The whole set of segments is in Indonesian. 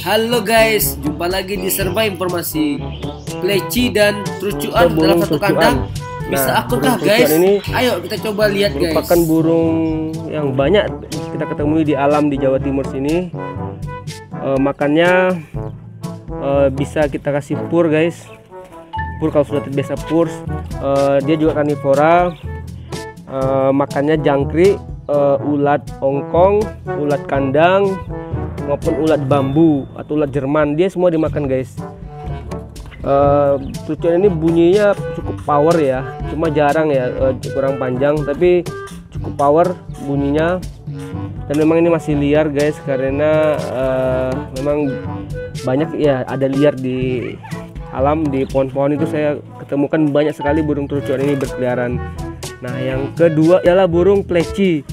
Halo guys, jumpa lagi di Serba Informasi. Pleci dan trucukan dalam satu kandang. Bisa akurkah guys? Ayo kita coba lihat guys. Merupakan burung yang banyak kita ketemui di alam di Jawa Timur sini. Makannya bisa kita kasih pur guys. Pur kalau sudah terbiasa pur. Dia juga karnivora. Makannya jangkrik, ulat ongkong, ulat kandang, maupun ulat bambu atau ulat Jerman. Dia semua dimakan guys. Trucukan ini bunyinya cukup power ya, cuma jarang ya, kurang panjang, tapi cukup power bunyinya. Dan memang ini masih liar guys, karena memang banyak ya, ada liar di alam, di pohon-pohon itu saya ketemukan banyak sekali burung trucukan ini berkeliaran. Nah, yang kedua ialah burung pleci.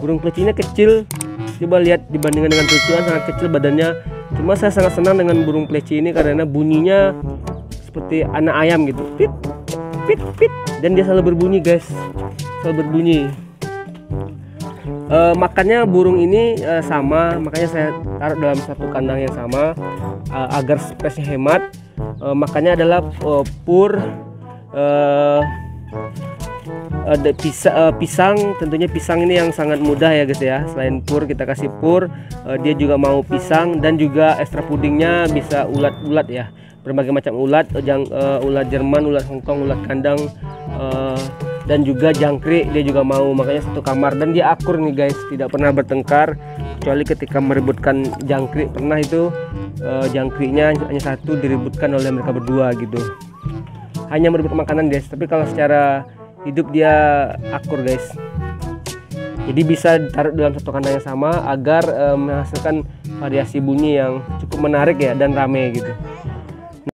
Burung plecinya kecil. Coba lihat dibandingkan dengan trucukan, sangat kecil badannya. Cuma saya sangat senang dengan burung pleci ini karena bunyinya seperti anak ayam gitu. Pit, pit, pit. Dan dia selalu berbunyi guys. Selalu berbunyi. Makannya burung ini sama. Makanya saya taruh dalam satu kandang yang sama. Agar spesies hemat. Makannya adalah pur. Ada pisang, tentunya pisang ini yang sangat mudah ya guys ya. Selain pur kita kasih pur, dia juga mau pisang dan juga ekstra pudingnya bisa ulat-ulat ya, berbagai macam ulat, ulat Jerman, ulat Hongkong, ulat kandang, dan juga jangkrik dia juga mau. Makanya satu kamar dan dia akur nih guys, tidak pernah bertengkar kecuali ketika meributkan jangkrik. Pernah itu jangkriknya hanya satu diributkan oleh mereka berdua gitu. Hanya merebut makanan guys, tapi kalau secara hidup dia akur guys. Jadi bisa ditaruh dalam satu kandang yang sama agar menghasilkan variasi bunyi yang cukup menarik ya dan rame gitu.